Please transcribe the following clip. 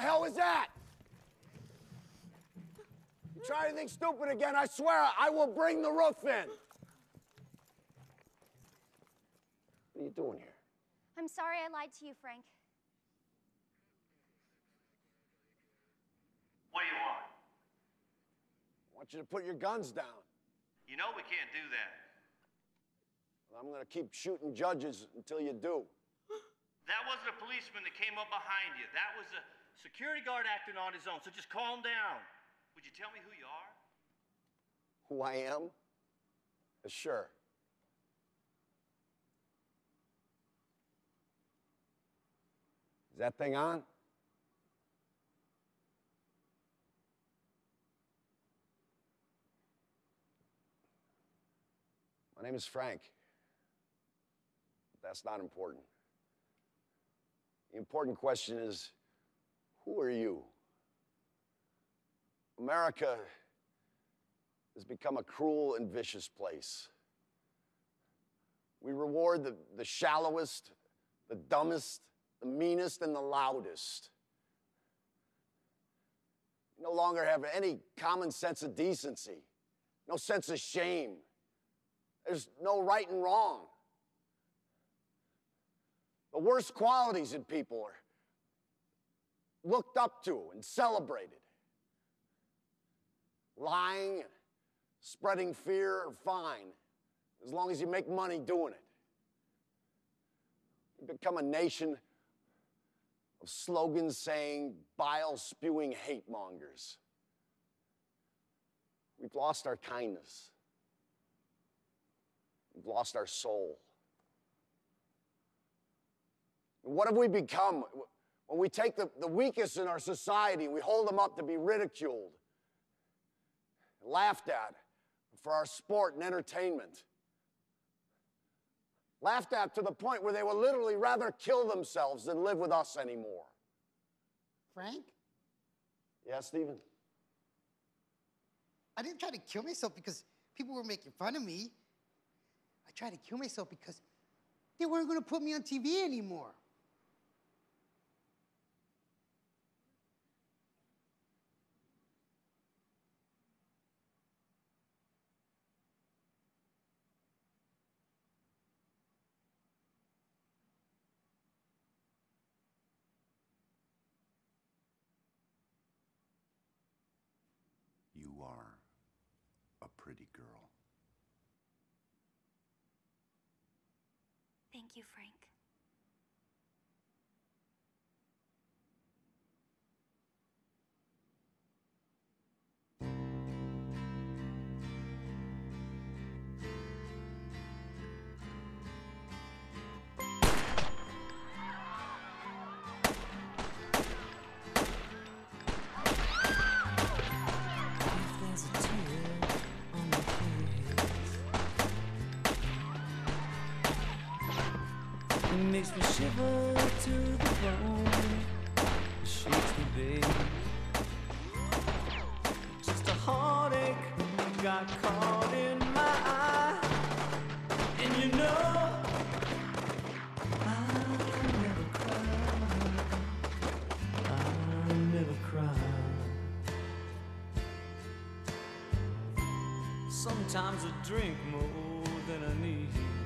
the hell was that? You try anything stupid again, I swear, I will bring the roof in. What are you doing here? I'm sorry I lied to you, Frank. What do you want? I want you to put your guns down. You know we can't do that. Well, I'm going to keep shooting judges until you do. That wasn't a policeman that came up behind you. That was a security guard acting on his own, so just calm down. Would you tell me who you are? Who I am? Sure. Is that thing on? My name is Frank. But that's not important. The important question is, who are you? America has become a cruel and vicious place. We reward the shallowest, the dumbest, the meanest, and the loudest. We no longer have any common sense of decency, no sense of shame. There's no right and wrong. The worst qualities in people are looked up to and celebrated. Lying, spreading fear are fine, as long as you make money doing it. We've become a nation of slogan-saying, bile-spewing hate mongers. We've lost our kindness. We've lost our soul. What have we become when we take the weakest in our society and we hold them up to be ridiculed, laughed at for our sport and entertainment? Laughed at to the point where they would literally rather kill themselves than live with us anymore. Frank? Yeah, Stephen? I didn't try to kill myself because people were making fun of me. I tried to kill myself because they weren't going to put me on TV anymore. You are a pretty girl. Thank you, Frank. Makes me shiver to the bone. Shakes me, babe. Just a heartache got caught in my eye. And you know I never cry. I never cry. Sometimes I drink more than I need.